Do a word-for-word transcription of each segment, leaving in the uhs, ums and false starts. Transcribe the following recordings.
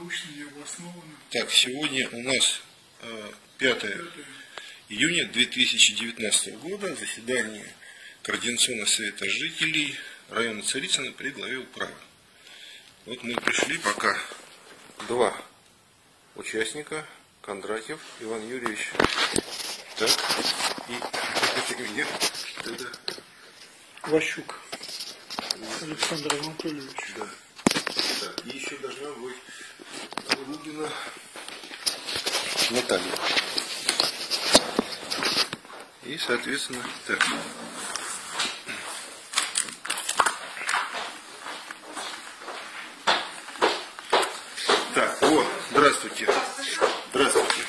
научно и обоснованно. Так, сегодня у нас пятое июня две тысячи девятнадцатого года, заседание Координационного совета жителей района Царицына при главе управы. Вот мы пришли пока два участника, Кондратьев Иван Юрьевич. Так, и это тогда Ващук Александр Анатольевич. Да. Так, и еще должна быть Лугина Наталья. И, соответственно, так. Так, вот, здравствуйте. Здравствуйте.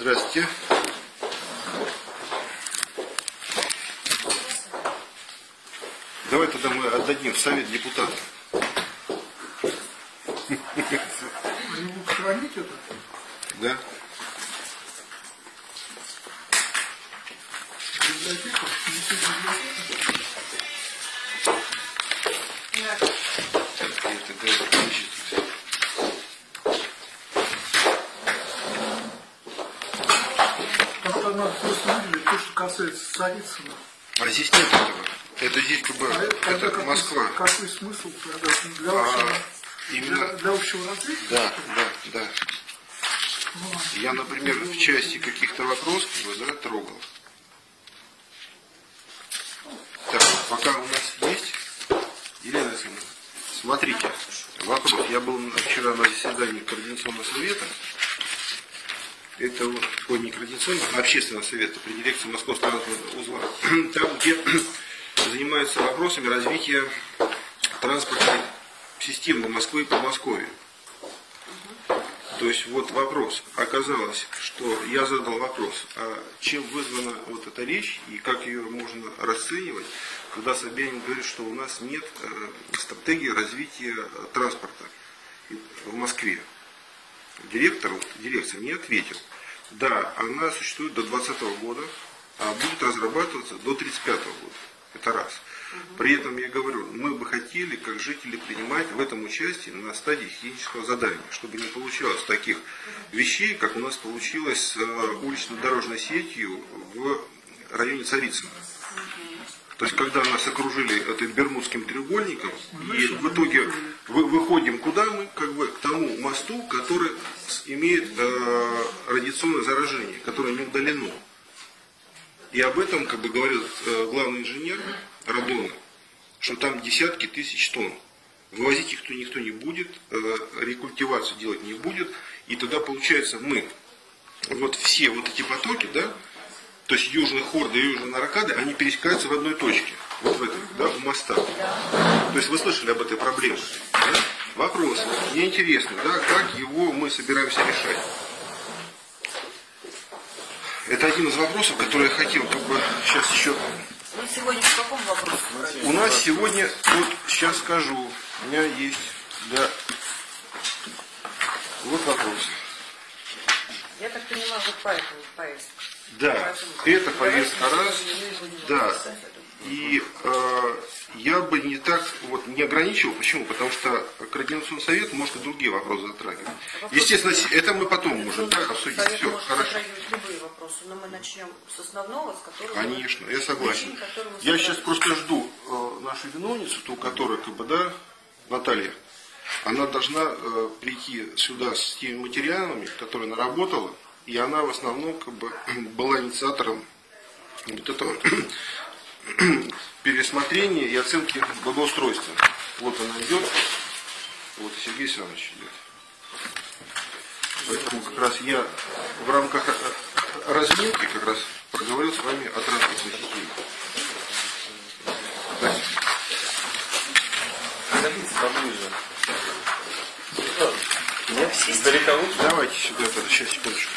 Здравствуйте. Давай тогда мы отдадим в совет депутатов. Хранить это? Да. Как-то надо просто выделить то, что касается Царицына. А здесь нет этого. Это здесь как бы, а это, это как Москва. Какой смысл для общего, а, именно... для, для общего развития? Да, да, да. Ну, я, например, в части каких-то вопросов да, трогал. Пока у нас есть, Елена Александровна, смотрите, вопрос. Я был вчера на заседании Координационного совета, это вот не Координационного, а Общественного совета при дирекции Московского транспортного узла, там, где занимаются вопросами развития транспортной системы Москвы и Подмосковья. То есть вот вопрос. Оказалось, что я задал вопрос, а чем вызвана вот эта речь и как ее можно расценивать, когда Собянин говорит, что у нас нет э, стратегии развития транспорта в Москве. Директор, вот, директор мне ответил, да, она существует до двадцатого года, а будет разрабатываться до тридцать пятого года. Это раз. При этом я говорю, мы бы хотели, как жители, принимать в этом участие на стадии технического задания, чтобы не получалось таких вещей, как у нас получилось с улично-дорожной сетью в районе Царицына. То есть, когда нас окружили этим бермудским треугольником, и в итоге выходим куда мы, как бы к тому мосту, который имеет э, радиационное заражение, которое не удалено. И об этом, как бы говорил э, главный инженер Радона, что там десятки тысяч тонн. Вывозить их то никто не будет, э, рекультивацию делать не будет. И тогда получается мы, вот все вот эти потоки, да, то есть Южный Хорда и Южная Аркада, они пересекаются в одной точке, вот в этом, да, у моста. То есть вы слышали об этой проблеме. Да? Вопрос, мне интересно, да, как его мы собираемся решать. Это один из вопросов, который я хотел как бы сейчас еще... Ну, сегодня в каком вопросе? У нас сегодня, вот сейчас скажу, у меня есть, да, вот вопрос. Я так понимаю, вот поэтому повестка. Да, поэтому, это повестка раз, да, и э, я бы не так вот не ограничивал, почему? Потому что Координационный совет может и другие вопросы затрагивать. Вопросы, естественно, это мы потом можем да, обсудить. Все, может хорошо. Любые вопросы, но мы начнем с основного, с которого... Конечно, я согласен. Причин, я сейчас просто жду э, нашу виновницу, ту, которая, как бы, да, Наталья, она должна э, прийти сюда с теми материалами, которые она работала, и она в основном, как бы, была инициатором вот этого... пересмотрения и оценки благоустройства. Вот она идет. Вот Сергей Александрович идет. Поэтому как раз я в рамках разминки как раз проговорил с вами о транспортной системе. Да. Давайте сюда тогда, сейчас секундочку.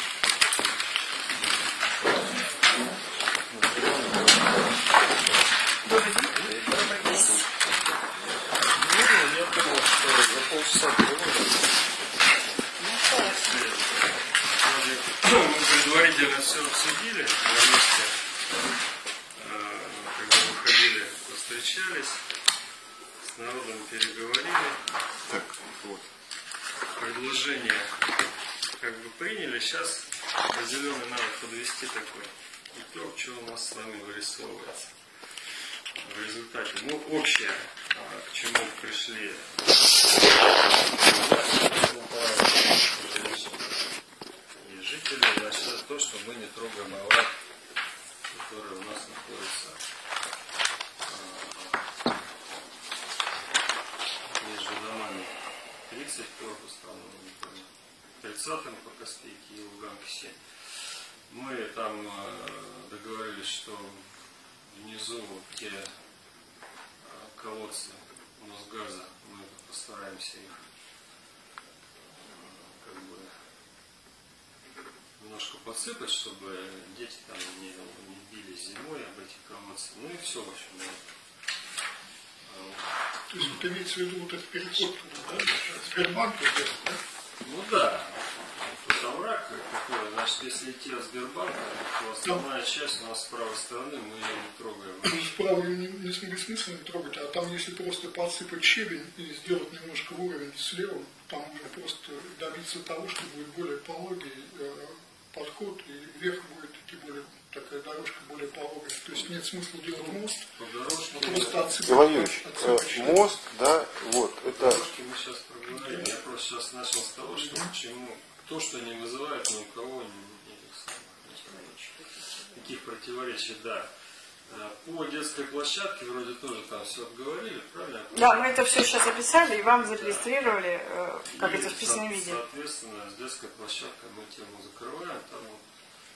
Предварительно все обсудили на месте, когда выходили, встречались, с народом переговорили. Так, вот. предложение как бы приняли, сейчас зеленый надо подвести такой итог, что у нас с вами вырисовывается в результате. Ну, общее, к чему пришли. И жители, значит, то, что мы не трогаем аварий, которые у нас находятся между домами тридцать корпус, там, тридцатым по Каспийке и Луганке семь. Мы там договорились, что внизу те колодцы Мосгаза, мы постараемся их как бы немножко подсыпать, чтобы дети там не, не бились зимой об эти колодцы. Ну и все, в общем. То есть вот имеется в виду вот этот переход, да? Сбербанк, да? Ну да. Овраг, какой, значит, если идти от Сбербанка, то основная часть у нас с правой стороны, мы ее не трогаем. Ну, справа не, не смысла не трогать, а там если просто подсыпать щебень и сделать немножко уровень слева, там можно просто добиться того, что будет более пологий э, подход, и вверх будет идти более, такая дорожка более пологая. То есть нет смысла делать мост, подорожный, просто да. отсыпать. Иван Юрьевич, отсыпать мост, да, вот, это... Дорожки мы сейчас проговорим, я просто сейчас начал с того, что почему... То, что не вызывает ни у кого никаких противоречий, да. По детской площадке вроде тоже там все обговорили, правильно? Да, мы это все сейчас описали и вам зарегистрировали, да. Как и это в письменном виде. Соответственно, с детской площадкой мы тему закрываем, там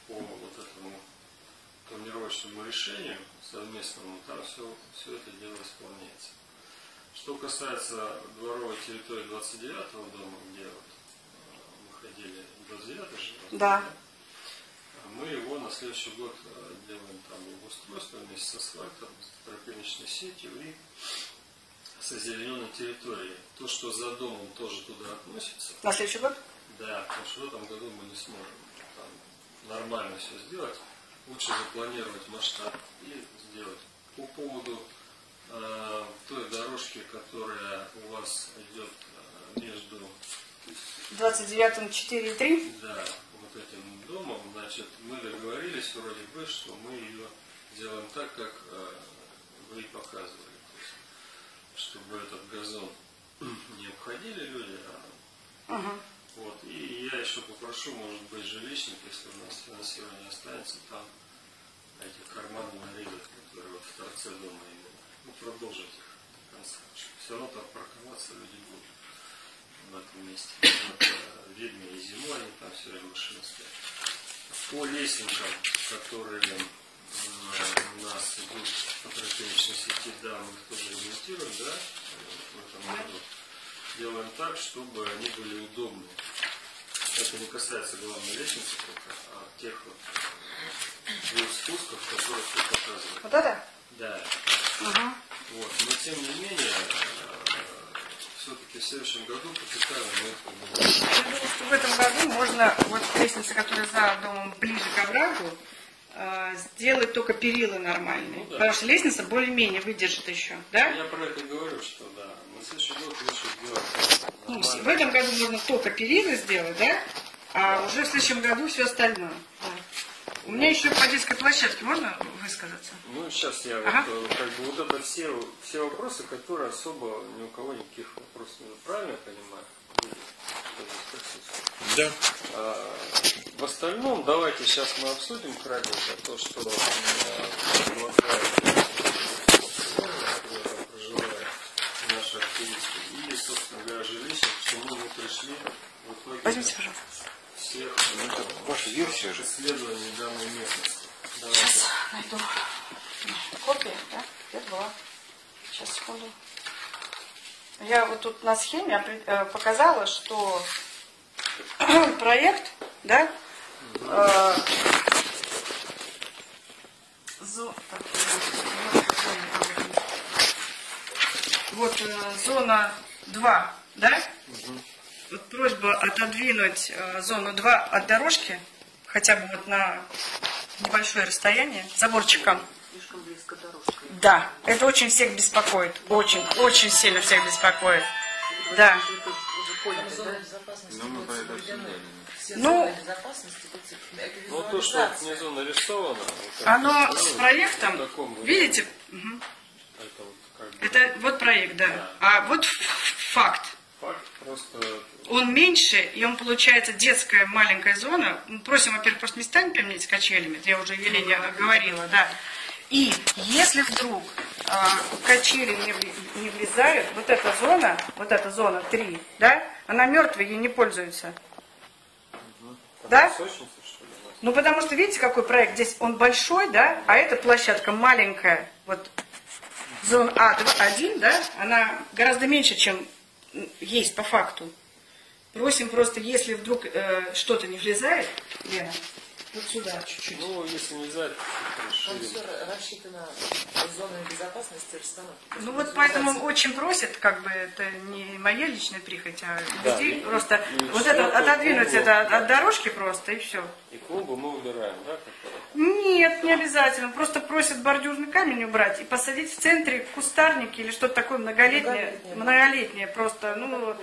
по вот этому планировочному решению совместному, там все, все это дело исполняется. Что касается дворовой территории двадцать девятого дома, где вот ходили двадцать девятого же, да. Мы его на следующий год делаем там благоустройство вместе с асфальтом, с тропиночной сетью и с озелененной территорией. То, что за домом, тоже туда относится. На следующий год? Да, потому что в этом году мы не сможем там нормально все сделать. Лучше запланировать масштаб и сделать. По поводу э, той дорожки, которая у вас идет между... двадцать девятом четыре и три? Да, вот этим домом, значит, мы договорились вроде бы, что мы ее делаем так, как э, вы показывали. То есть, чтобы этот газон не обходили люди. А... Угу. Вот, и я еще попрошу, может быть, жилищник, если у нас финансирование останется, там эти карманные нарезы, которые вот в торце дома именно, ну, продолжить их до конца. Все равно там парковаться люди будут. В этом месте. Вот, видно и зимой, они там все время машины стоят. По лестникам, которые э, у нас идут по тропиночной сети, да, мы их тоже ремонтируем, да, в этом году. Делаем так, чтобы они были удобны. Это не касается главной лестницы только, а тех вот двух спусков, которые тут показывали. Вот это? Да. Угу. Вот. Но тем не менее, все-таки в следующем году покупаем мы их. Я думаю, что в этом году можно вот лестницы, которые за домом ближе к оврагу, э, сделать только перила нормальные. Ну, да. Потому что лестница более-менее выдержит еще. Да? Я про это говорю, что да. На следующий год лучше сделать. Ну, в этом году можно только перила сделать, да? А да. Уже в следующем году все остальное. Да. У меня еще по детской площадке можно высказаться? Ну, сейчас я ага. вот, как бы вот это все, все вопросы, которые особо ни у кого никаких вопросов нет. Правильно понимаю? Да. А, в остальном давайте сейчас мы обсудим кратенько то, что предлагает наши активисты. И, собственно говоря, жилище, к чему мы пришли. Возьмите, пожалуйста. Ну, это ваша версия же. Исследование данной местности. Давайте. Сейчас найду копию, да? Где-то была. Сейчас, секунду. Я вот тут на схеме показала, что проект, да? Э, зо... Вот э, зона два, да? Угу. Вот просьба отодвинуть э, зону два от дорожки, хотя бы вот на небольшое расстояние, заборчиком. Слишком близко дорожка. Да, это очень всех беспокоит, очень, очень сильно всех беспокоит. Да. Да. безопасности будет соблюдены. Все ну, зоны безопасности будут соблюдены. Это визуализация. Ну, то, что внизу нарисовано. Вот оно вот, с проектом, таком, видите? Угу. Это, вот, как бы... это вот проект, да. да. А вот факт. Факт просто... Он меньше, и он получается детская маленькая зона. Мы просим, во-первых, просто не станем поменять с качелями. Я уже Елене говорила, да. И если вдруг а, качели не, не влезают, вот эта зона, вот эта зона три, да, она мертвая, ей не пользуется. Угу. Да? Сочница, что ли, ну, потому что, видите, какой проект здесь, он большой, да, а эта площадка маленькая. Вот зона А один, да, она гораздо меньше, чем есть по факту. Просим просто, если вдруг э, что-то не влезает, Лена, вот сюда чуть-чуть. Ну, если не влезает, там все рассчитано зоной безопасности расстановки. Ну вот поэтому очень просят, как бы это не моя личная прихоть, а да, людей и, просто и, вот и это отодвинуть клубу, это да. от дорожки просто и все. И клубу мы убираем, да? Нет, не обязательно. Просто просят бордюрный камень убрать и посадить в центре кустарники или что-то такое многолетнее, многолетнее, многолетнее просто, ну.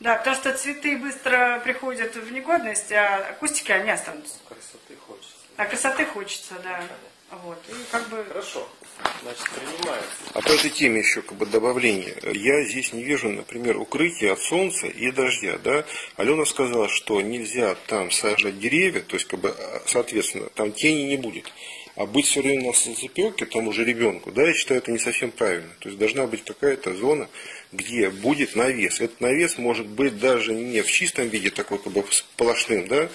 Да, потому что цветы быстро приходят в негодность, а акустики они останутся. Красоты хочется. А красоты хочется, да. Вот. И как бы... Хорошо. Значит, принимается. А по этой теме еще как бы добавление. Я здесь не вижу, например, укрытия от солнца и дождя. Да? Алена сказала, что нельзя там сажать деревья, то есть, как бы, соответственно, там тени не будет. А быть все время на солнцепёке, там уже ребенку, да, я считаю, это не совсем правильно. То есть должна быть какая-то зона, где будет навес. Этот навес может быть даже не в чистом виде, такой как бы сплошным, да,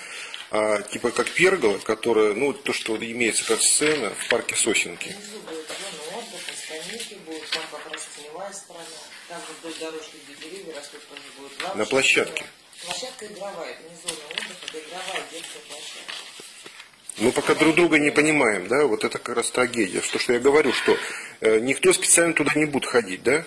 а типа как пергола, которая, ну, то, что имеется как сцена в парке Сосенки. Внизу будет зона отдыха, скамейки будут, там как раз теневая сторона, там вдоль дорожки, где деревья растут, тоже будут лавочки. На площадке. Площадка игровая, это не зона отдыха, это игровая детская площадка. Мы пока друг друга не понимаем, да, вот это как раз трагедия. То, что я говорю, что э, никто специально туда не будет ходить, да?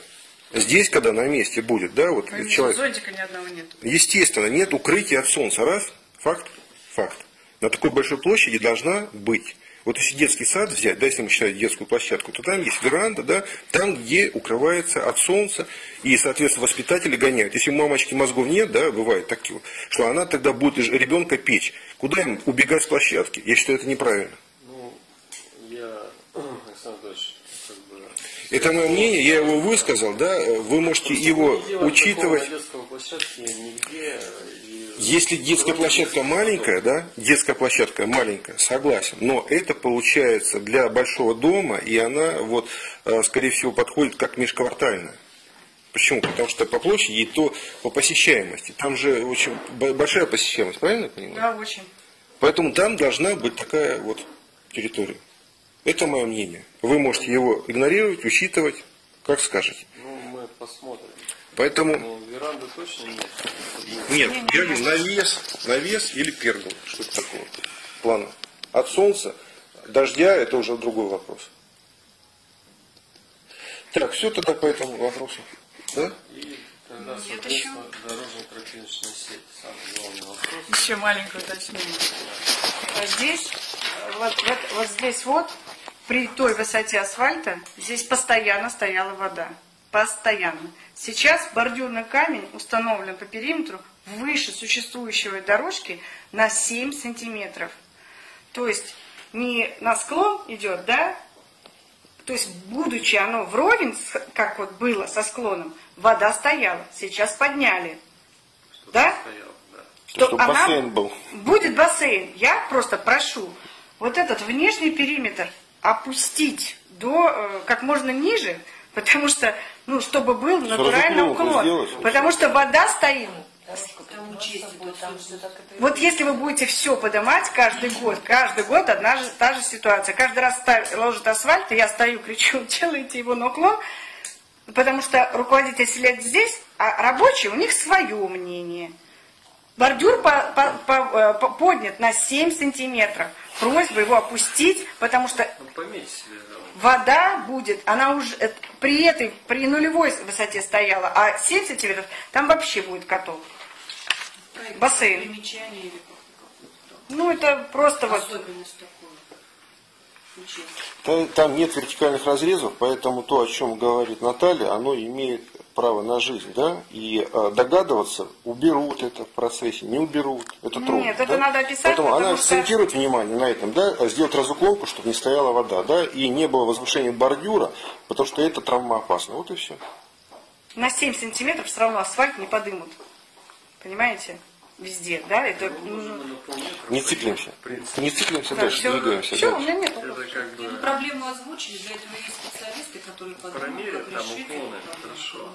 Здесь, когда на месте будет, да, вот конечно, человек... Зонтика ни одного нет. Естественно, нет укрытия от солнца, раз, факт, факт. На такой большой площади должна быть. Вот если детский сад взять, да, если мы считаем детскую площадку, то там есть веранда, да, там, где укрывается от солнца, и, соответственно, воспитатели гоняют. Если у мамочки мозгов нет, да, бывает такие, что она тогда будет ребенка печь. Куда им убегать с площадки? Я считаю, это неправильно. Ну, я, Александр Анатольевич, как бы... Это мое мнение, я его высказал, да, вы можете его учитывать... Если детская площадка маленькая, да, детская площадка маленькая, согласен, но это получается для большого дома, и она, вот, скорее всего, подходит как межквартальная. Почему? Потому что по площади и то по посещаемости. Там же очень большая посещаемость, правильно я понимаю? Да, очень. Поэтому там должна быть такая вот территория. Это мое мнение. Вы можете его игнорировать, учитывать, как скажете. Ну, мы посмотрим. Поэтому... Но веранды точно нет? Нет, я говорю, навес, навес или пергола, что-то такого плана. От солнца, дождя, это уже другой вопрос. Так, все тогда по этому вопросу. Да? И тогда, соответственно, дорожно-тропиночная сеть. Самый главный вопрос. Еще маленькое уточнение. А здесь, вот, вот, вот здесь вот, при той высоте асфальта, здесь постоянно стояла вода. Постоянно. Сейчас бордюрный камень установлен по периметру выше существующей дорожки на семь сантиметров. То есть не на склон идет, да? То есть, будучи оно вровень, как вот было со склоном, вода стояла. Сейчас подняли. Чтобы да? Стоял, да. Что чтобы она... бассейн был. Будет бассейн. Я просто прошу вот этот внешний периметр опустить до как можно ниже. Потому что, ну, чтобы был натуральный уклон. Потому что вода стоит. Вот если вы будете все поднимать каждый год, каждый год одна же, та же ситуация. Каждый раз ложат асфальт, и я стою, кричу, делайте его на уклон. Потому что руководитель сидит здесь, а рабочие, у них свое мнение. Бордюр по, по, по, по, поднят на семь сантиметров. Просьба его опустить, потому что... Вода будет, она уже при этой, при нулевой высоте стояла, а семь сантиметров, там вообще будет каток. Проект бассейн. Ну, это просто особенность вот... Там, там нет вертикальных разрезов, поэтому то, о чем говорит Наталья, оно имеет право на жизнь, да, и догадываться, уберут это в процессе, не уберут, это трудно. Нет, да? Это надо описать. Поэтому она акцентирует внимание на этом, да, сделать разуклонку, чтобы не стояла вода, да, и не было возвышения бордюра, потому что это травмоопасно, вот и все. На семь сантиметров все равно асфальт не подымут, понимаете? Везде, да? Это не циклимся. Не циклимся, да, дальше, двигаемся. Все, у меня нет. Как бы... Проблему озвучили, для этого есть специалисты, которые подумают, как там решить. Уклоны, это хорошо.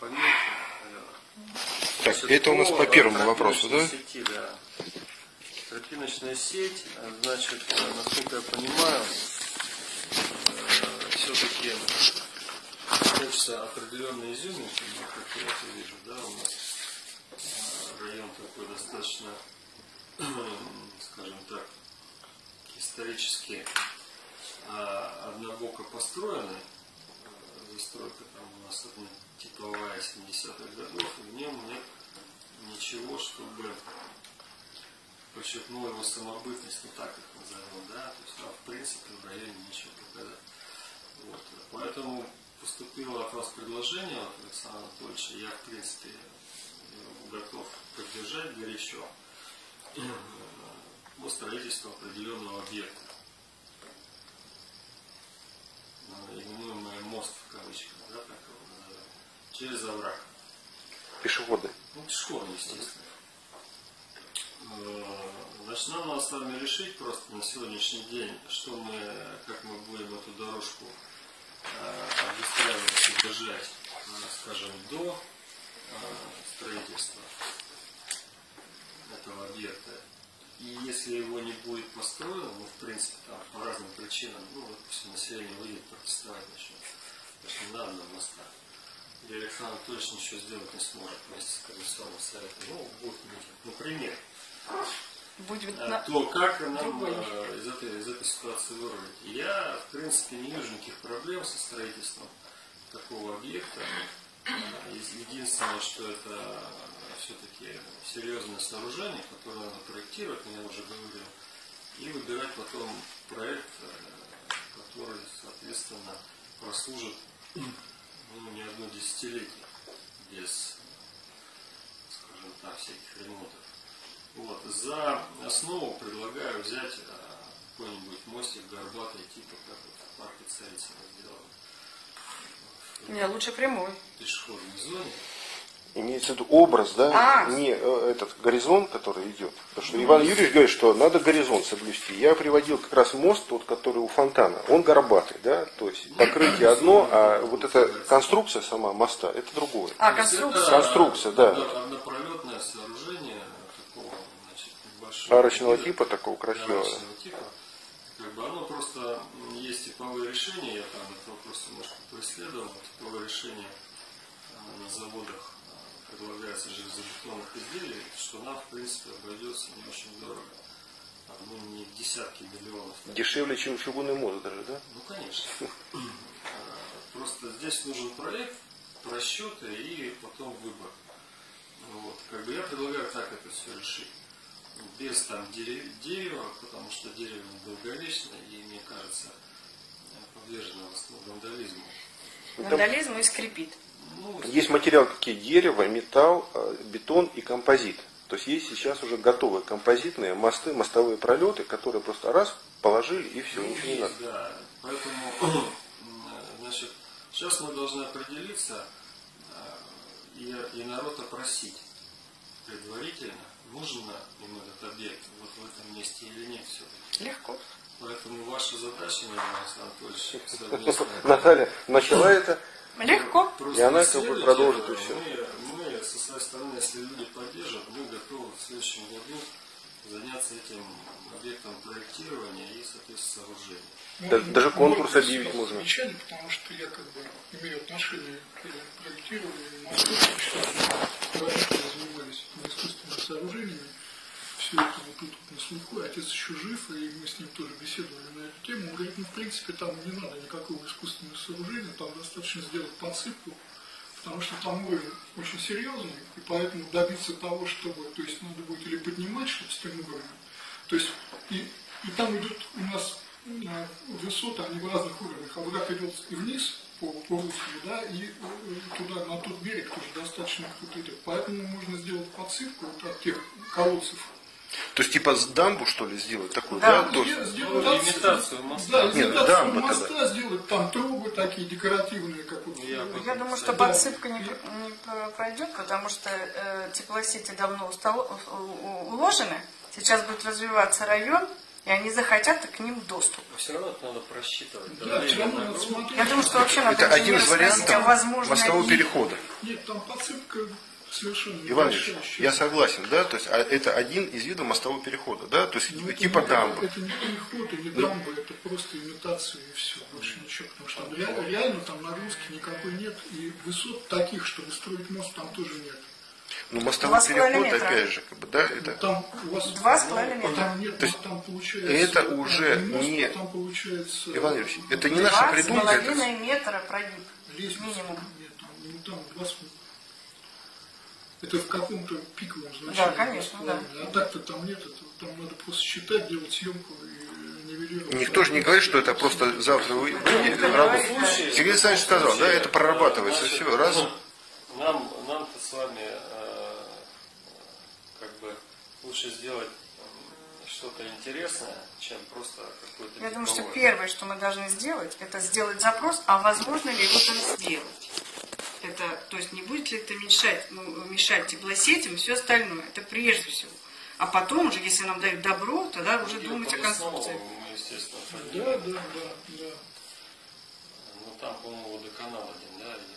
Поменьше, так, все это у нас по первому а, вопросу, да? Сети, да. Тропиночная сеть, значит, насколько я понимаю, все-таки хочется определенные изюминки, как я это вижу, да, у нас. Район такой достаточно, скажем так, исторически однобоко построенный. Застройка там у нас типовая семидесятых годов, и в нем нет ничего, чтобы подчеркнуло его самобытность, ну так их назовем, да, то есть там в принципе в районе ничего показать. Вот. Поэтому поступило от вас предложение от Александра Анатольевича, я в принципе готов поддержать горячо по строительству определенного объекта, именуемый мост в кавычках, да, так его, через овраг. Пешеходы. Ну, пешеходы, естественно. Значит, нам надо с вами решить просто на сегодняшний день, что мы, как мы будем эту дорожку обустраивать и держать, скажем, до строительства этого объекта. И если его не будет построено, ну, в принципе, там, по разным причинам, ну, допустим, население выйдет протестовать начнет, потому что не надо на моста. И Александр Анатольевич ничего сделать не сможет вместе с комиссионным советом. Ну, будет, например. Будет а, на... То как нам а, из, этой, из этой ситуации вырулить? Я, в принципе, не вижу никаких проблем со строительством такого объекта. Единственное, что это все-таки серьезное сооружение, которое надо проектировать, я уже говорил, и выбирать потом проект, который, соответственно, прослужит ну, не одно десятилетие без, скажем так, всяких ремонтов. Вот. За основу предлагаю взять какой-нибудь мостик горбатый, типа как вот в парке Царицыно сделано. Не, лучше прямой. Пешеходной зоне. Имеется в виду образ, да, а, не э, этот горизонт, который идет. Потому что ну, Иван Юрьевич говорит, что надо горизонт соблюсти. Я приводил как раз мост, тот, который у фонтана, он горбатый, да, то есть покрытие одно, а вот эта конструкция сама моста, это другое. А, конструкция. Конструкция, да. Однопролетное сооружение такого, значит, небольшого. Арочного типа, такого красивого. Как бы оно просто есть типовые решения, я там этот вопрос немножко преследовал, типовые решения на заводах предлагается железобетонных изделий, что нам в принципе обойдется не очень дорого, ну не десятки миллионов. Дешевле, чем чугунный мост даже, да? Ну конечно. Просто здесь нужен проект, расчеты и потом выбор. Вот. Как бы я предлагаю так это все решить. Без там дерева, потому что дерево долговечно и, мне кажется, подвержено в основном вандализму. Вандализму и скрипит. Ну, есть материалы такие: дерево, металл, бетон и композит. То есть есть сейчас уже готовые композитные мосты, мостовые пролеты, которые просто раз положили и все, ну, ничего есть, не надо. Да. Поэтому, значит, сейчас мы должны определиться и, и народ опросить предварительно, нужен им этот объект вот в этом месте или нет все-таки. Легко. Поэтому ваша задача, Александр Анатольевич, Наталья начала это. Легко. И она как бы продолжит и все. Мы, со своей стороны, если люди поддержат, мы готовы в следующем году заняться этим объектом проектирования и, соответственно, сооружения. Даже конкурс объявить можно. Замечание, потому что я как бы имею отношение к проектированию. Искусственными сооружениями, все это вот тут на слуху, отец еще жив, и мы с ним тоже беседовали на эту тему. Он говорит, ну в принципе там не надо никакого искусственного сооружения, там достаточно сделать подсыпку, потому что там уровень очень серьезный, и поэтому добиться того, чтобы, то есть надо будет или поднимать что-то с тем уровнем, то есть и, и там идут у нас высоты, они в разных уровнях, а вот так идет и вниз по полностью, да, и туда, на тот берег тоже достаточно какой-то. Поэтому можно сделать подсыпку вот от тех колодцев. То есть типа дамбу, что ли, сделать такую? Да, да, тоже. Сделать, ну, имитацию моста. Да, нет, имитацию моста тогда. Сделать, там трубы такие декоративные, как у нас. Я, Я думаю, что подсыпка да. не, не пройдет, потому что э, теплосети давно устало, уложены. Сейчас будет развиваться район, и они захотят к ним доступ. Все равно это надо просчитывать. Да, да, я, надо Я думаю, что вообще надо это один из вариантов мостового перехода. Нет, там подсыпка. Иван Ильич, я согласен, да, то есть а это один из видов мостового перехода, да, то есть ну, типа это, дамбы. Это не переход или да. дамба, это просто имитация и все, больше ничего, потому что там реально, реально там нагрузки никакой нет и высот таких, чтобы строить мост, там тоже нет. Ну мостовой переход, опять же, как бы, да, это. Там у вас два с половиной метра. Там нет, то есть там получается. Это уже мост, не. Там получается. Иван Ильич, это не наша придумка. Два с половиной метра прогиб. Минимум. Нет, там, ну, там два с Это в каком-то пиковом значении. Да, конечно, да. А так-то там нет, это, там надо просто считать, делать съемку и нивелировать. Никто же не говорит, что это просто завтра выйдет. Сергей Александрович сказал, да, это прорабатывается. Все, раз. Нам-то с вами как бы лучше сделать что-то интересное, чем просто какой-то... Я думаю, что первое, что мы должны сделать, это сделать запрос, а возможно ли его там сделать. Это, то есть не будет ли это мешать, ну, мешать теплосетям и все остальное. Это прежде всего. А потом уже, если нам дают добро, тогда уже и думать о конструкции. Естественно, да, да, да, да. Ну там, по-моему, водоканал один, да, или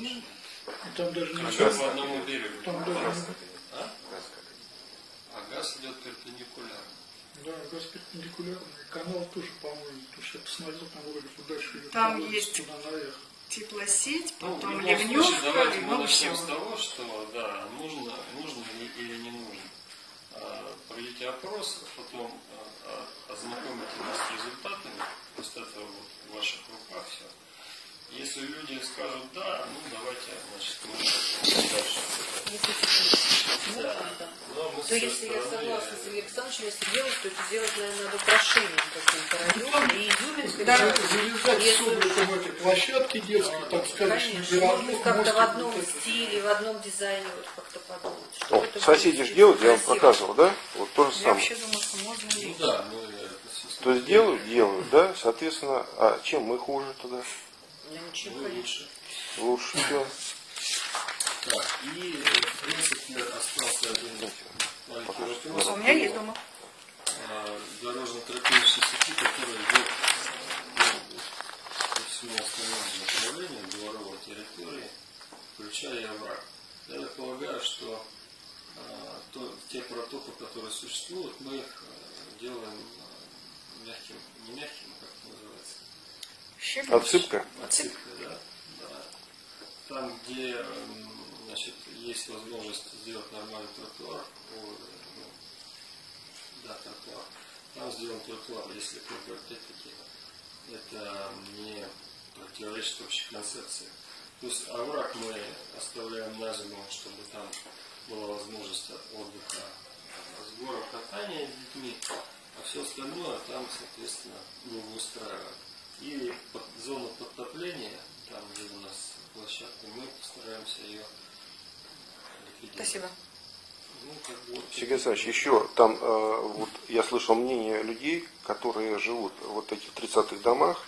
нет? В там даже не газ. По одному берегу. Там даже... газ, а? Газ а газ идет перпендикулярно. Да, газ перпендикулярный, канал тоже, по-моему, потому что это снаружи там вроде подальше. Там вроде, есть теплосеть, потом ну, ливневка, давайте мы начнем с того, что да, нужно, нужно или не нужно. А, проведите опрос, потом а, ознакомите нас с результатами, просто это вот в ваших руках все. Если люди скажут да, ну давайте, значит, мы дальше. Да. Но мы то если я согласна с Ильей Александровичем, если делать, то это делать, наверное, надо украшением каким-то районом и изюминским. Да, залезать в этой площадке детской, так сказать, можно как-то в одном стиле, в одном дизайне вот как-то подумать. О, соседи же делают, я вам показывал, да? Вот то же самое. Я вообще думаю, что можно лечь. То есть делают, делают, да? Соответственно, а чем мы хуже тогда? Вы лучше. Лучше все. Так, и в принципе остался один маленький вопрос. У меня есть дома. Дорожно-тропические сети, которые идут по всему основному направлению дворовой территории, включая овраг. Я полагаю, что а, то, те протоколы, которые существуют, мы их делаем мягким, не мягким, как это называется. Отсыпка. Отсыпка, да, да. Там, где значит, есть возможность сделать нормальный тротуар, о, да, тротуар, там сделан тротуар, если только опять-таки это не противоречит общей концепции. Плюс овраг мы оставляем на зиму, чтобы там была возможность отдыха, сбора, катания с детьми, а все остальное там, соответственно, не устраивает. И под, зону подтопления, там где у нас площадка, мы постараемся ее ликвидировать. Спасибо. Ну, как бы, Сергей Александрович, еще там э, вот, я слышал мнение людей, которые живут вот в этих тридцатых домах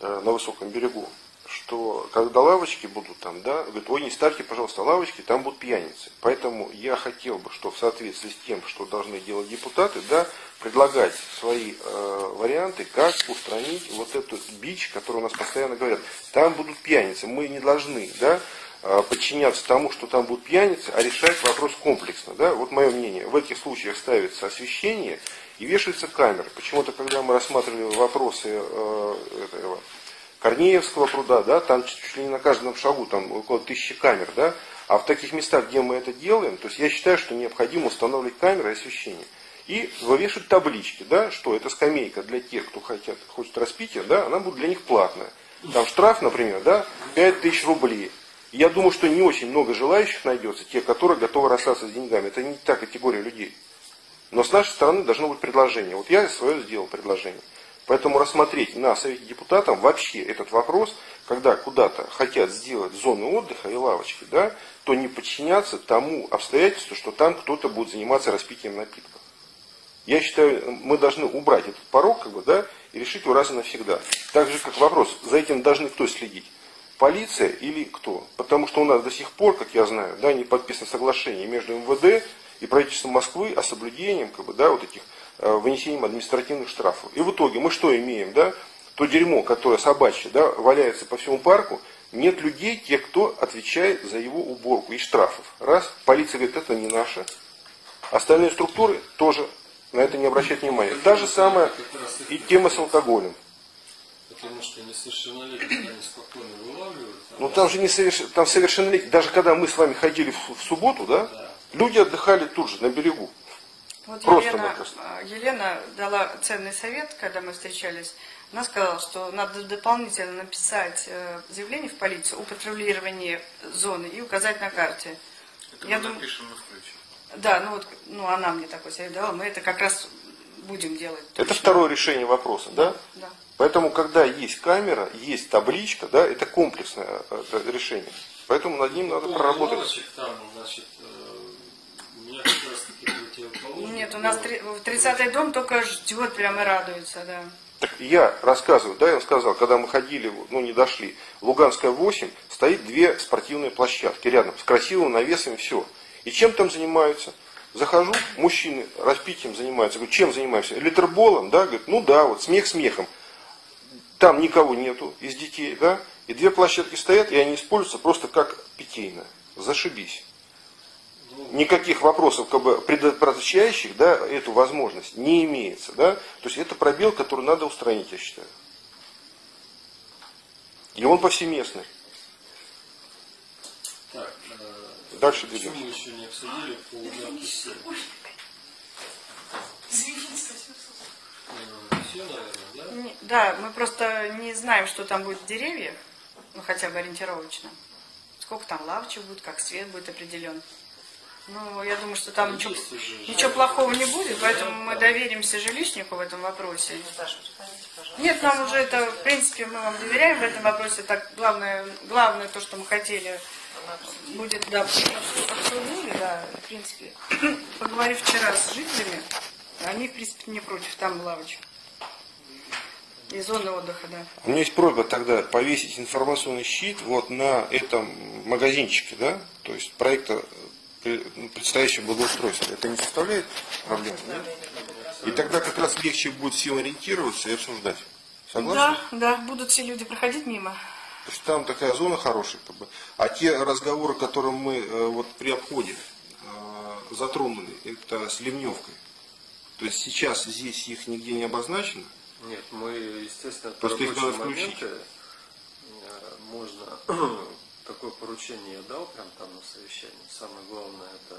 э, на высоком берегу, что когда лавочки будут там, да, говорят, ой, не ставьте, пожалуйста, лавочки, там будут пьяницы. Поэтому я хотел бы, что в соответствии с тем, что должны делать депутаты, да, предлагать свои э, варианты, как устранить вот этот бич, который у нас постоянно говорят, там будут пьяницы, мы не должны, да, подчиняться тому, что там будут пьяницы, а решать вопрос комплексно, да, вот мое мнение, в этих случаях ставится освещение и вешаются камеры. Почему-то, когда мы рассматривали вопросы э, этого, Корнеевского пруда, да, там чуть ли не на каждом шагу там около тысячи камер, да, а в таких местах, где мы это делаем, то есть я считаю, что необходимо устанавливать камеры и освещение. И вывешивать таблички, да, что это скамейка для тех, кто хотят, хочет распития, да, она будет для них платная. Там штраф, например, да, пять тысяч рублей. Я думаю, что не очень много желающих найдется, те, которые готовы расстаться с деньгами. Это не та категория людей. Но с нашей стороны должно быть предложение. Вот я свое сделал предложение. Поэтому рассмотреть на Совете депутатов вообще этот вопрос, когда куда-то хотят сделать зоны отдыха и лавочки, да, то не подчиняться тому обстоятельству, что там кто-то будет заниматься распитием напитков. Я считаю, мы должны убрать этот порог, как бы, да, и решить его раз и навсегда. Так же, как вопрос, за этим должны кто следить? Полиция или кто? Потому что у нас до сих пор, как я знаю, да, не подписано соглашение между МВД и правительством Москвы о соблюдении, как бы, да, вот этих, э, вынесением административных штрафов. И в итоге мы что имеем, да? То дерьмо, которое собачье, да, валяется по всему парку, нет людей, тех, кто отвечает за его уборку и штрафов. Раз, полиция говорит, это не наше. Остальные структуры тоже на это не обращать внимания. Та же самая и тема с алкоголем. Потому что несовершеннолетние спокойно вылавливают. А ну да? Там же несоверш... там совершеннолетние. Даже когда мы с вами ходили в, в субботу, да, да, люди отдыхали тут же, на берегу. Вот просто Елена, просто. Елена дала ценный совет, когда мы встречались. Она сказала, что надо дополнительно написать заявление в полицию о патрулировании зоны и указать на карте. Это я мы дум... напишем, мы включим. Да, ну вот, ну она мне такой совет дала, мы это как раз будем делать. Точно. Это второе решение вопроса, да? Да. Поэтому, когда есть камера, есть табличка, да, это комплексное решение. Поэтому над ним ну, надо проработать. Лавочек, там, значит, у меня как раз такие нет, у нас тридцатый дом только ждет, прямо радуется, да. Так я рассказываю, да, я вам сказал, когда мы ходили, ну не дошли, Луганская восемь, стоит две спортивные площадки рядом, с красивым навесом, все. И чем там занимаются? Захожу, мужчины распитием занимаются. Говорю, чем занимаешься? Литерболом, да? Говорит, ну да, вот смех смехом. Там никого нету из детей, да? И две площадки стоят, и они используются просто как питейная. Зашибись. Никаких вопросов, как бы, предотвращающих, да, эту возможность не имеется, да? То есть это пробел, который надо устранить, я считаю. И он повсеместный. Дальше двигаемся. Почему мы еще не обсудили по ударке семь? Все, наверное, да? Да, мы просто не знаем, что там будет в деревьях, ну хотя бы ориентировочно. Сколько там лавочек будет, как свет будет определен. Ну, я думаю, что там ничего, ничего плохого не будет, поэтому мы доверимся жилищнику в этом вопросе. Нет, нам уже это, в принципе, мы вам доверяем в этом вопросе. Так, главное, главное то, что мы хотели... Будет, да, обсудили, да, в принципе, поговорив вчера с жителями, они, в принципе, не против, там лавочек и зоны отдыха, да. У меня есть просьба тогда повесить информационный щит вот на этом магазинчике, да, то есть проекта предстоящего благоустройства. Это не составляет проблем, да? И тогда как раз легче будет всем ориентироваться и обсуждать. Согласны? Да, да, будут все люди проходить мимо. То есть там такая зона хорошая, как бы. А те разговоры, которые мы э, вот при обходе э, затронули, это с ливневкой. То есть сейчас здесь их нигде не обозначено? Нет, мы, естественно, просто их надо включить. Моменты, э, можно такое поручение я дал прям там на совещании. Самое главное это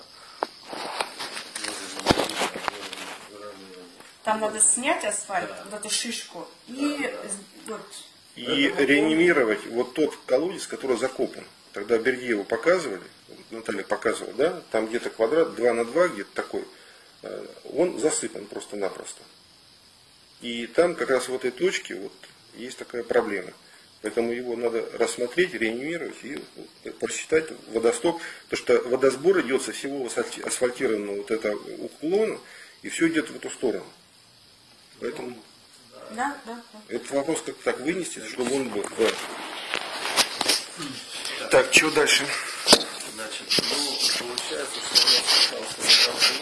там надо снять асфальт, да, вот эту шишку да, и да. Вот. И реанимировать вот тот колодец, который закопан. Тогда Бердееву показывали, Наталья показывала, да, там где-то квадрат два на два, где-то такой, он засыпан просто-напросто. И там как раз в этой точке вот есть такая проблема. Поэтому его надо рассмотреть, реанимировать и просчитать водосток. Потому что водосбор идет со всего асфальтированного вот этого уклона, и все идет в эту сторону. Поэтому... Да, да, да. Этот вопрос как-то так вынести, чтобы он был. Да. Так, так, что дальше? Значит, ну, получается, что у нас остался...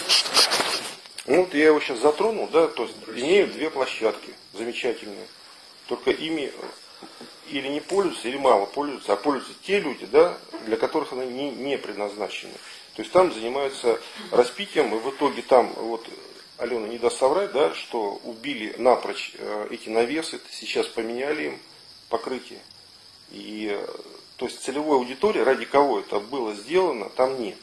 Ну, вот я его сейчас затронул, да, то есть имеют две площадки замечательные. Только ими или не пользуются, или мало пользуются, а пользуются те люди, да, для которых они не, не предназначены. То есть там занимаются распитием, и в итоге там вот... Алена не даст соврать, да, что убили напрочь эти навесы, сейчас поменяли им покрытие. И, то есть целевой аудитории, ради кого это было сделано, там нет.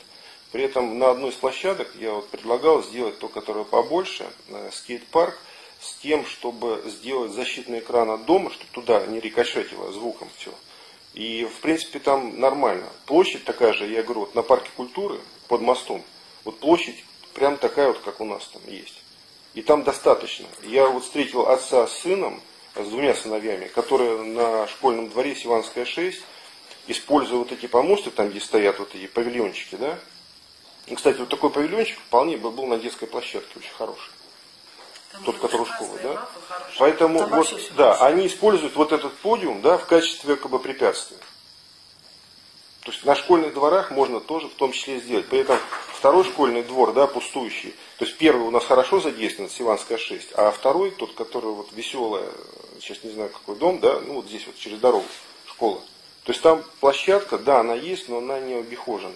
При этом на одной из площадок я вот предлагал сделать то, которое побольше, скейт-парк, с тем, чтобы сделать защитный экран от дома, чтобы туда не рикошетило звуком все. И в принципе там нормально. Площадь такая же, я говорю, вот на парке культуры под мостом, вот площадь прям такая вот, как у нас там есть. И там достаточно. Я вот встретил отца с сыном, с двумя сыновьями, которые на школьном дворе Севанская шесть, используя вот эти помосты, там где стоят вот эти павильончики, да. И, кстати, вот такой павильончик вполне бы был на детской площадке, очень хороший. Там тот, который у школы, да. Поэтому там вот, да, они используют вот этот подиум, да, в качестве как бы препятствия. То есть на школьных дворах можно тоже в том числе сделать. При этом второй школьный двор, да, пустующий. То есть первый у нас хорошо задействован, Севанская шесть, а второй, тот, который вот веселая, сейчас не знаю какой дом, да, ну вот здесь вот через дорогу школа. То есть там площадка, да, она есть, но она не обихожена.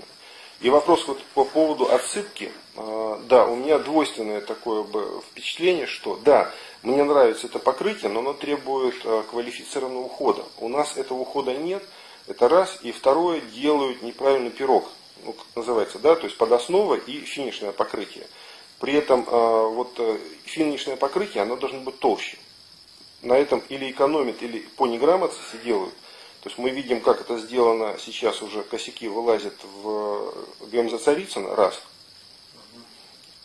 И вопрос вот по поводу отсыпки. Да, у меня двойственное такое впечатление, что да, мне нравится это покрытие, но оно требует квалифицированного ухода. У нас этого ухода нет. Это раз. И второе, делают неправильный пирог, ну, как называется, да, то есть подоснова и финишное покрытие. При этом э, вот э, финишное покрытие, оно должно быть толще. На этом или экономят, или по неграмотности делают. То есть мы видим, как это сделано сейчас уже, косяки вылазят в ГМЗ Царицыно, раз.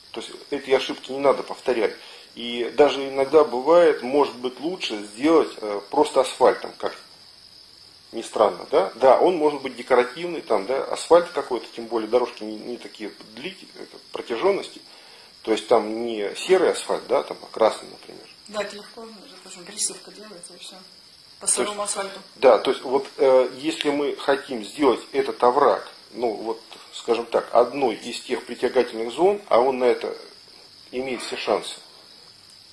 То есть эти ошибки не надо повторять. И даже иногда бывает, может быть лучше сделать э, просто асфальтом как-то. Не странно, да? Да, он может быть декоративный, там, да, асфальт какой-то, тем более дорожки не, не такие длительные, протяженности. То есть там не серый асфальт, да, там, а красный, например. Да, это легко, присыпка делается и все. По сырому асфальту. Да, то есть вот э, если мы хотим сделать этот овраг, ну вот, скажем так, одной из тех притягательных зон, а он на это имеет все шансы,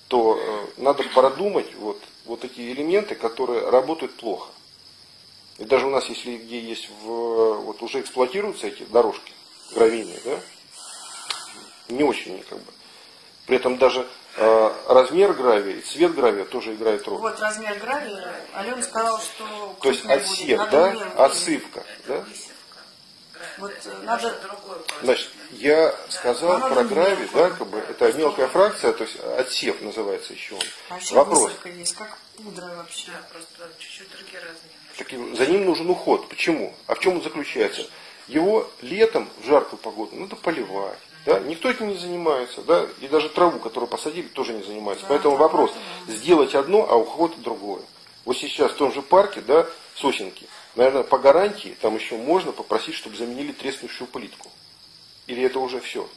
то э, надо продумать вот, вот эти элементы, которые работают плохо. И даже у нас, если где есть, в, вот уже эксплуатируются эти дорожки, гравийные, да, не очень, как бы. При этом даже э, размер гравия и цвет гравия тоже играет роль. Вот размер гравия, Алена сказала, что... То есть отсев, будет, да, отсыпка, да? Вот, надо... Значит, я сказал про гравий, да, как бы, это мелкая фракция, то есть отсев называется еще он. А еще высыпка есть, как пудра вообще, просто чуть-чуть другие размеры. Так за ним нужен уход. Почему? А в чем он заключается? Его летом, в жаркую погоду, надо поливать. Да? Никто этим не занимается. Да? И даже траву, которую посадили, тоже не занимается. Да, поэтому да, вопрос, да, сделать одно, а уход другое. Вот сейчас в том же парке, да, сосенки, наверное, по гарантии там еще можно попросить, чтобы заменили треснувшую плитку. Или это уже все?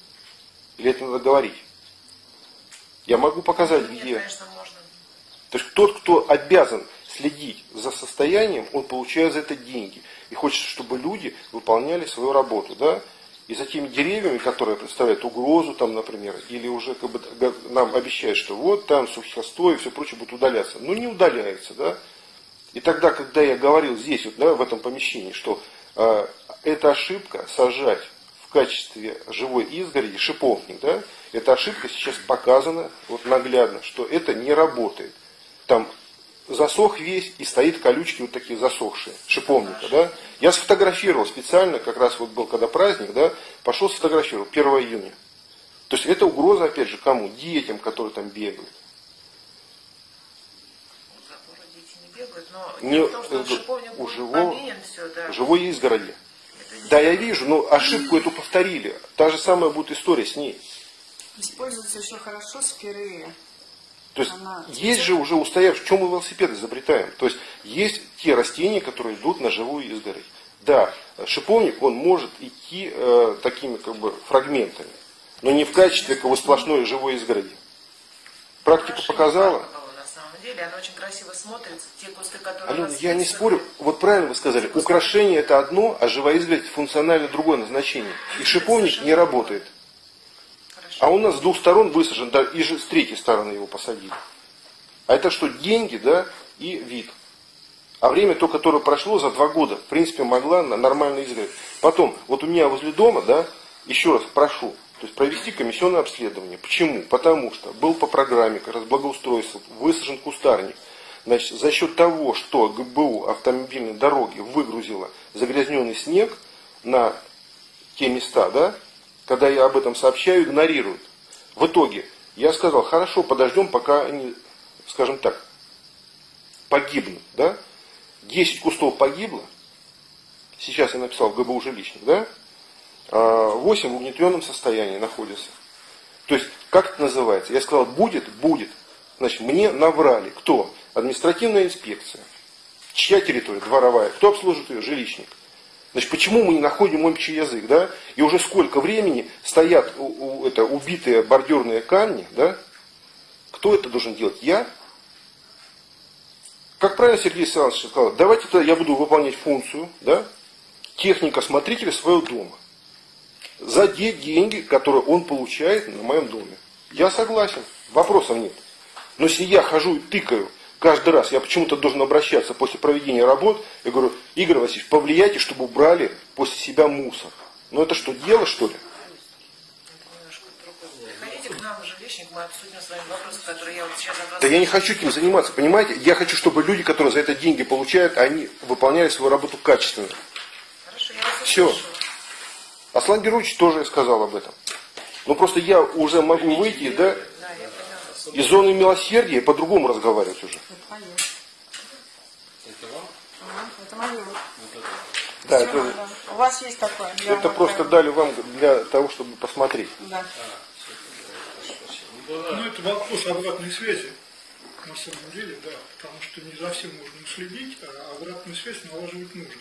Или это надо говорить? Я могу показать, ну, нет, где... Конечно, можно. То есть тот, кто обязан следить за состоянием, он получает за это деньги. И хочется, чтобы люди выполняли свою работу. Да? И за теми деревьями, которые представляют угрозу, там, например, или уже как бы нам обещают, что вот там сухостой и все прочее будут удаляться. Ну не удаляется. Да? И тогда, когда я говорил здесь, вот, да, в этом помещении, что э, эта ошибка сажать в качестве живой изгороди шиповник, да, эта ошибка сейчас показана вот, наглядно, что это не работает. Там засох весь и стоит колючки вот такие засохшие, шиповника, да. Я сфотографировал специально, как раз вот был когда праздник, да, пошел сфотографировал первого июня. То есть это угроза, опять же, кому? Детям, которые там бегают. Заборы дети не бегают, но не, не потому, что шиповник у живого, все, да. Живой изгороди. Да, я вижу, но ошибку эту повторили. Та же самая будет история с ней. Используется еще хорошо спирея. То есть Она... есть же уже устоявшие, в чем мы велосипед изобретаем. То есть есть те растения, которые идут на живую изгородь. Да, шиповник, он может идти э, такими как бы фрагментами, но не в качестве как бы сплошной живой изгороди. Практика Хорошо, показала. Деле, она очень красиво смотрится. Те кусты, которые Алена, я не спорю, вот правильно вы сказали, кусты. Украшение это одно, а живая изгородь функционально другое назначение. И шиповник не работает. Хорошо. А у нас с двух сторон высажен, да, и же с третьей стороны его посадили. А это что, деньги, да, и вид. А время то, которое прошло за два года, в принципе, могла нормально изгородь. Потом, вот у меня возле дома, да, еще раз прошу, то есть провести комиссионное обследование. Почему? Потому что был по программе как раз благоустройства высажен кустарник. Значит, за счет того, что ГБУ автомобильной дороги выгрузила загрязненный снег на те места, да, когда я об этом сообщаю, игнорируют. В итоге я сказал, хорошо, подождем, пока они, скажем так, погибнут. Да? десять кустов погибло. Сейчас я написал ГБУ "Жилищник", да? восемь в угнетенном состоянии находятся. То есть, как это называется? Я сказал, будет, будет. Значит, мне наврали. Кто? Административная инспекция. Чья территория? Дворовая. Кто обслуживает ее? Жилищник. Значит, почему мы не находим общий язык, да? И уже сколько времени стоят у, у, это, убитые бордюрные камни, да? Кто это должен делать? Я? Как правильно Сергей Александрович сказал, давайте тогда я буду выполнять функцию, да? Техника-смотрителя своего дома. За те деньги, которые он получает на моем доме. Я согласен, вопросов нет. Но если я хожу и тыкаю, каждый раз я почему-то должен обращаться после проведения работ, я говорю, Игорь Васильевич, повлияйте, чтобы убрали после себя мусор. Ну это что, дело, что ли? Приходите к нам в жилищник, мы обсудим с вами вопросы, которые я вот сейчас от вас... Да я не хочу этим заниматься, понимаете? Я хочу, чтобы люди, которые за это деньги получают, они выполняли свою работу качественно. Хорошо, я вас услышу. Все. Аслан Герович тоже сказал об этом. Но просто я уже могу выйти, да... Из зоны милосердия по-другому разговаривать уже. Это понятно. Это вам? А, это мое. Да, это... Это... У вас есть такое? Я это просто говорю. Дали вам для того, чтобы посмотреть. Да. Ну, это вопрос обратной связи. На самом деле, да. Потому что не за всем можно следить, а обратную связь налаживать нужно.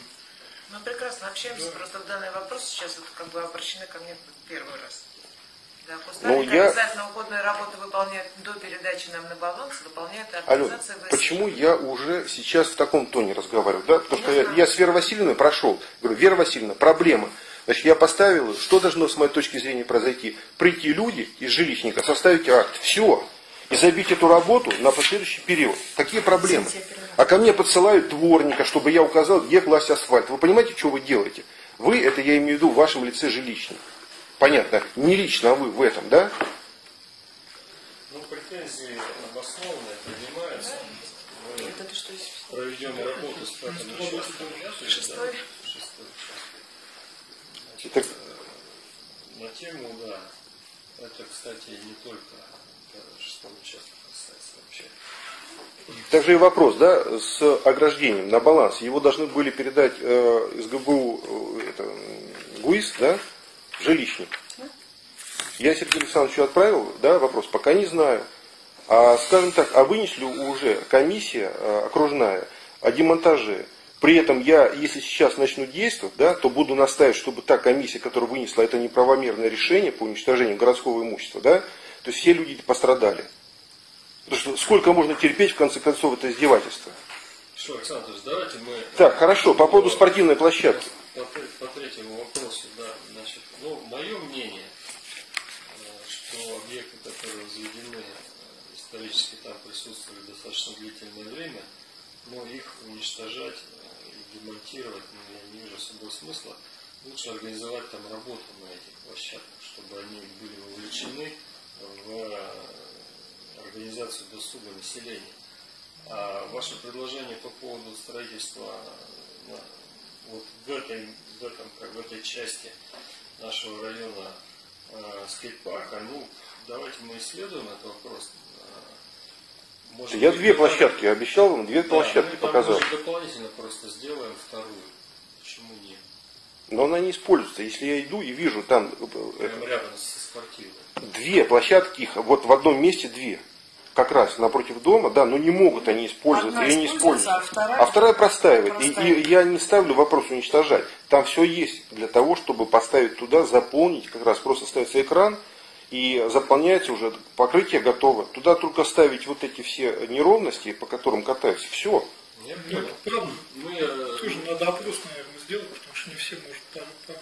Мы прекрасно общаемся, да. Просто в данный вопрос сейчас это как бы обращены ко мне первый раз. Да, ну, я... Обязательно уходную работу выполняют до передачи нам на баланс, выполняет организация... Алло, почему я уже сейчас в таком тоне разговариваю? Да? Потому что я, я с Верой Васильевной прошел. Говорю, Вера Васильевна, проблема. Значит, я поставил, что должно с моей точки зрения произойти? Прийти люди из жилищника, составить акт. Все. И забить эту работу на последующий период. Такие проблемы. А ко мне подсылают дворника, чтобы я указал, где класть асфальт. Вы понимаете, что вы делаете? Вы, это я имею в виду, в вашем лице жилищника. Понятно, не лично, а вы в этом, да? Ну, претензии обоснованные принимаются. Проведенные работы с штатом шестой. Значит, на тему, да. Это, кстати, не только шестому участку касается вообще. Также и вопрос, да, с ограждением на баланс. Его должны были передать э, из ГБУ это, ГУИС, да? Жилищник. Я Сергею Александровичу отправил, да, вопрос, пока не знаю. А, скажем так, а вынесли уже комиссия а, окружная о демонтаже. При этом я, если сейчас начну действовать, да, то буду настаивать, чтобы та комиссия, которая вынесла это неправомерное решение по уничтожению городского имущества, да, то есть все люди пострадали. Потому что сколько можно терпеть, в конце концов, это издевательство. Что, Александр, давайте мы... Так, хорошо, по поводу спортивной площадки. По, по третьему вопросу, да, значит, ну, мое мнение, что объекты, которые возведены, исторически там присутствовали достаточно длительное время, но их уничтожать и демонтировать, ну, я не вижу особого смысла. Лучше организовать там работу на этих площадках, чтобы они были вовлечены в организацию досуга населения. А ваше предложение по поводу строительства вот в этой, в этом, как в этой части нашего района э, скейт-парка, ну, давайте мы исследуем этот вопрос. Может, я две площадки там... обещал вам, две да, площадки показал. Мы дополнительно просто сделаем вторую. Почему нет? Но она не используется. Если я иду и вижу там... Прямо рядом со спортивной. Две площадки, вот в одном месте две. Как раз напротив дома, да, но не могут они использовать или не используются. А вторая, а вторая простаивает. простаивает. И, и я не ставлю вопрос уничтожать. Там все есть для того, чтобы поставить туда, заполнить. Как раз просто ставится экран и заполняется уже, покрытие готово. Туда только ставить вот эти все неровности, по которым катаются. Все. Нет, нет, правда. Мы, тоже надо опрос, наверное, сделать, потому что не все может там, там,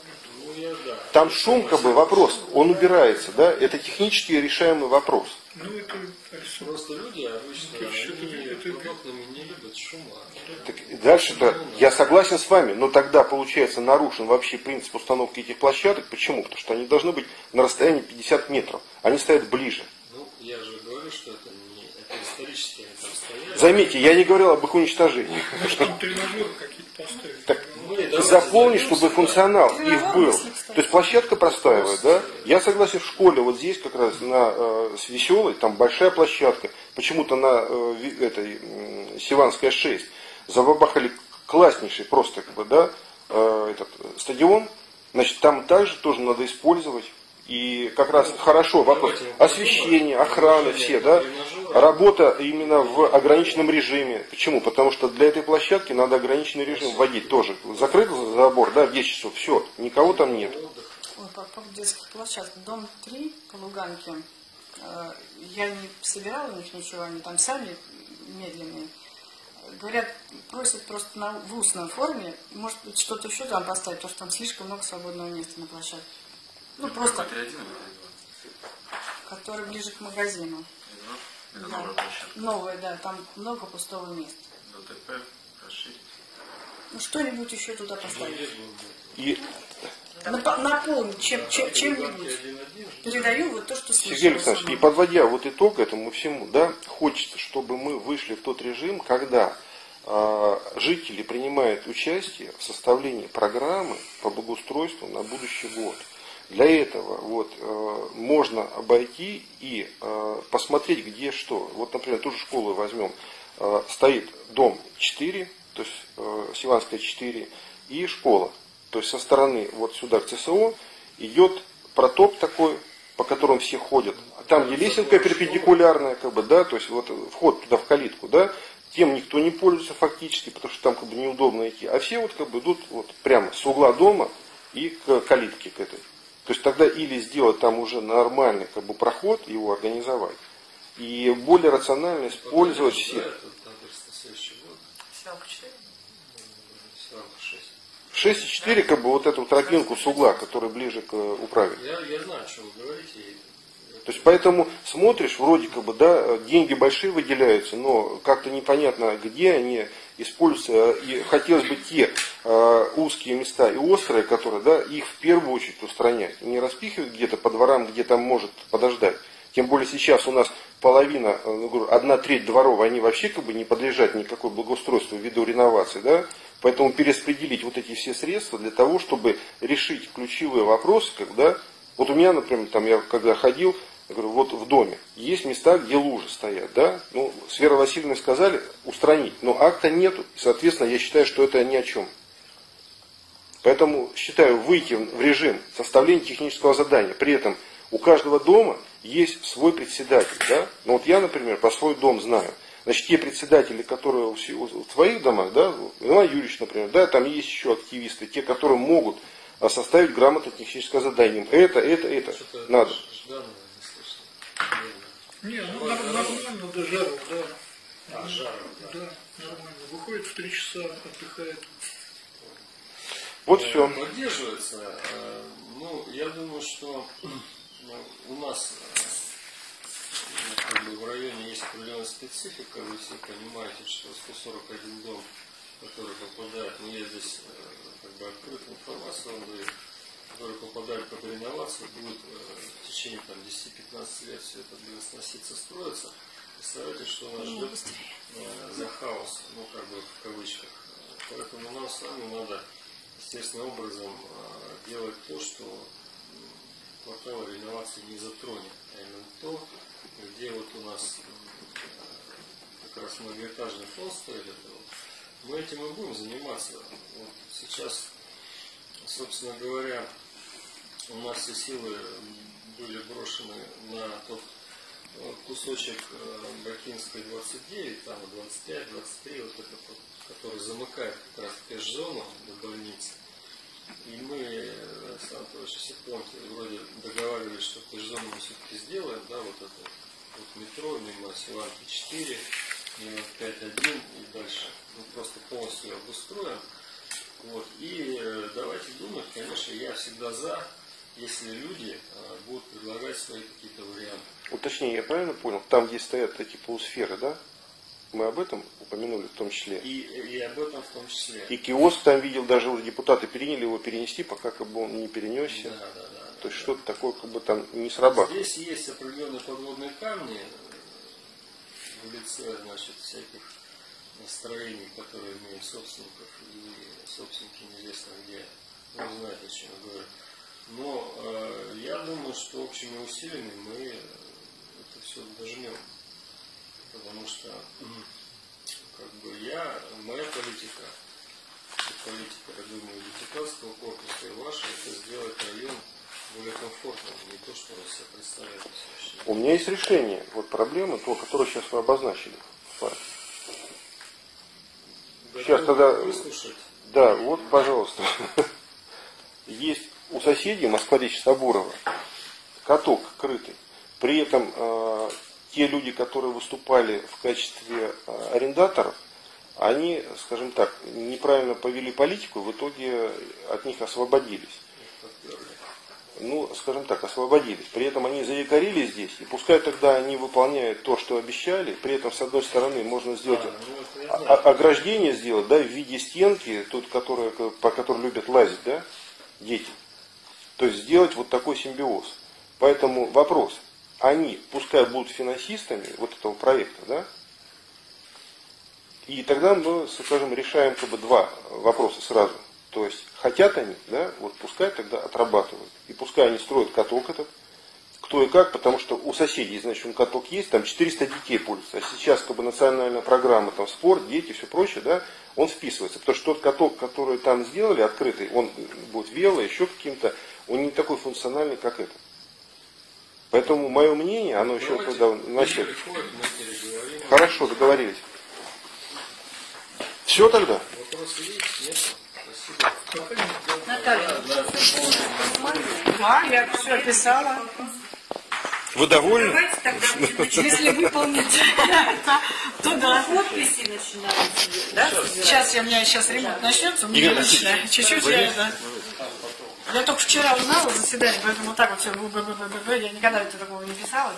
ну, я, да. Там шум, как бы, вопрос, он убирается, да? Это технически решаемый вопрос. Ну, это, это просто люди обычно они не любят шума. Так, дальше-то я согласен с вами, но тогда, получается, нарушен вообще принцип установки этих площадок. Почему? Потому что они должны быть на расстоянии пятьдесят метров. Они стоят ближе. Ну, я же говорю, что это не это исторически это расстояние. Заметьте, я не говорил об их уничтожении. Может, там тренажеры какие-то поставили. Так, ну, заполни, чтобы функционал да. их был. То есть площадка простаивает, да? Я согласен, в школе вот здесь как раз на э, с Веселой, там большая площадка. Почему-то на э, этой э, Севанская шесть забабахали класснейший просто как бы, да, э, этот стадион. Значит, там также тоже надо использовать. И как раз хорошо вопрос освещения, охраны, все, да, работа именно в ограниченном режиме. Почему? Потому что для этой площадки надо ограниченный режим вводить тоже. Закрыт забор, да, в десять часов, все, никого там нет. По поводу детских площадок, дом три по Луганке, я не собирала у них ничего, они там сами медленные. Говорят, просят просто на, в устной форме, может быть, что-то еще там поставить, потому что там слишком много свободного места на площадке. Ну, просто... Который ближе к магазину. Это да. Новая площадка? Новая, да, там много пустого места. ДТП расширить? Ну, что-нибудь еще туда поставить. И... Наполнить, чем-нибудь. Чем, Передаю вот то, что слышал. Сергей Александрович, и подводя вот итог этому всему, да, хочется, чтобы мы вышли в тот режим, когда э, жители принимают участие в составлении программы по благоустройству на будущий год. Для этого вот, э, можно обойти и э, посмотреть, где что. Вот, например, ту же школу возьмем. Э, стоит дом четыре, то есть э, Севанская четыре, и школа. То есть со стороны вот сюда к ЦСО идет протоп такой, по которому все ходят. Там, где лесенка перпендикулярная, как бы, да, то есть вот вход туда в калитку, да, тем никто не пользуется фактически, потому что там как бы неудобно идти. А все вот как бы идут вот прямо с угла дома и к калитке к этой. То есть тогда или сделать там уже нормальный как бы проход, его организовать, и более рационально использовать все. шесть и четыре, как бы вот эту тропинку с угла, которая ближе к управе. Я, я знаю, о чем вы говорите. То есть поэтому смотришь, вроде как бы, да, деньги большие выделяются, но как-то непонятно, где они используются. И хотелось бы те э, узкие места и острые, которые, да, их в первую очередь устранять. Не распихивать где-то по дворам, где там может подождать. Тем более сейчас у нас половина, одна треть дворов, они вообще как бы не подлежат никакой благоустройству ввиду реновации, да. Поэтому перераспределить вот эти все средства для того, чтобы решить ключевые вопросы, когда, вот у меня, например, там я когда ходил, я говорю, вот в доме есть места, где лужи стоят, да, ну, с Верой Васильевной сказали устранить, но акта нету, и, соответственно, я считаю, что это ни о чем. Поэтому считаю выйти в режим составления технического задания, при этом у каждого дома есть свой председатель, да, ну вот я, например, про свой дом знаю. Значит, те председатели, которые в своих домах, да, Иван Юрьевич, например, да, там есть еще активисты, те, которые могут составить грамотно техническое задание. Это, это, это. Надо. Не, ну нормально, да, жарко, да. А, жарко, да. Да, нормально. Выходит в три часа, отдыхает. Вот все. Поддерживается. Ну, я думаю, что у нас... Как бы в районе есть определенная специфика, вы все понимаете, что сто сорок один дом, который попадает, ну я здесь как бы открытую информацию вам даю, который попадает под реновацию, будет в течение там десяти-пятнадцати лет все это будет сноситься, строиться. Представляете, что нас ждет за хаос, ну как бы в кавычках. Поэтому нам с вами надо естественным образом делать то, что кварталы реновации не затронет, а именно то, где вот у нас как раз многоэтажный фонд стоит, мы этим и будем заниматься. Вот сейчас, собственно говоря, у нас все силы были брошены на тот кусочек Бакинской двадцать девять, там двадцать пять, двадцать три, вот этот, который замыкает как раз пеш-зону до больницы. И мы, Александр Анатольевич, если помните, вроде договаривались, что пеш-зону мы все-таки сделаем, да, вот это вот метро, мимо Севанки четыре, мимо пять один и дальше. Мы просто полностью обустроим. Вот. И давайте думать, конечно, я всегда за, если люди будут предлагать свои какие-то варианты. Уточнее, я правильно понял, там, где стоят эти полусферы, да? Мы об этом упомянули в том числе. И, и об этом в том числе. И киоск там видел, даже депутаты переняли его перенести, пока как бы он не перенесся. Да, да, да, То да, есть да. Что-то такое как бы там не срабатывает. Здесь есть определенные подводные камни в лице, значит, всяких настроений, которые имеют собственников, и собственники неизвестно где. Ну, знаете, о чем я говорю. Но э, я думаю, что общими усилиями мы это все дожмем. Потому что как бы я, моя политика, политика, я думаю, депутатского корпуса и ваша, это сделать район более комфортно, не то, что вы себе представляете. У меня есть решение вот проблемы, то, которую сейчас вы обозначили. Да, сейчас тогда... Выслушать. Да, вот, пожалуйста. Есть у соседей москваречи Саборова каток крытый. При этом э, те люди, которые выступали в качестве э, арендаторов, они, скажем так, неправильно повели политику, в итоге от них освободились. Ну, скажем так, освободились. При этом они заякорили здесь, и пускай тогда они выполняют то, что обещали, при этом, с одной стороны, можно сделать а, ограждение сделать, да, в виде стенки, тут, которая, по которой любят лазить, да, дети. То есть сделать вот такой симбиоз. Поэтому вопрос, они, пускай будут финансистами вот этого проекта, да, и тогда мы, скажем, решаем как бы два вопроса сразу. То есть хотят они, да, вот пускай тогда отрабатывают. И пускай они строят каток этот, кто и как, потому что у соседей, значит, он каток есть, там четыреста детей пользуются. А сейчас как бы национальная программа, там спорт, дети, все прочее, да, он вписывается. Потому что тот каток, который там сделали, открытый, он будет вело, еще каким-то, он не такой функциональный, как этот. Поэтому мое мнение, оно еще когда начали. Хорошо, договорились. Все тогда? Вопросы есть? Нет? Спасибо. Наталья, я все описала. Вы довольны? Давайте тогда, если выполните, то да. Подписи начинаем. Сейчас у меня сейчас ремонт начнется, у меня начинает. Чуть-чуть я это... Я только вчера узнала заседание, поэтому вот так вот все, я никогда этого такого не писала.